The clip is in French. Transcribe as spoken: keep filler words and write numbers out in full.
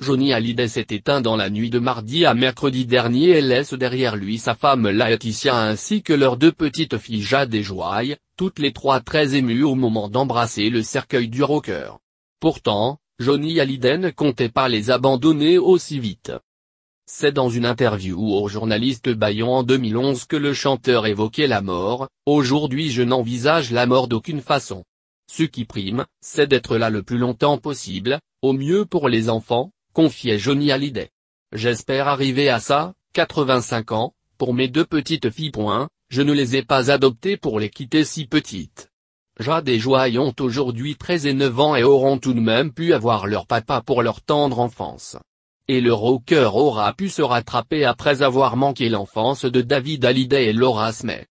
Johnny Hallyday s'est éteint dans la nuit de mardi à mercredi dernier et laisse derrière lui sa femme Laëtitia ainsi que leurs deux petites filles Jade et Joy, toutes les trois très émues au moment d'embrasser le cercueil du rocker. Pourtant, Johnny Hallyday ne comptait pas les abandonner aussi vite. C'est dans une interview au journaliste Bayon en deux mille onze que le chanteur évoquait la mort. « Aujourd'hui je n'envisage la mort d'aucune façon. Ce qui prime, c'est d'être là le plus longtemps possible, au mieux pour les enfants. » confiait Johnny Hallyday. « J'espère arriver à ça, quatre-vingt-cinq ans, pour mes deux petites filles. Point, je ne les ai pas adoptées pour les quitter si petites. Jade et Joy ont aujourd'hui treize et neuf ans et auront tout de même pu avoir leur papa pour leur tendre enfance. Et le rocker aura pu se rattraper après avoir manqué l'enfance de David Hallyday et Laura Smith.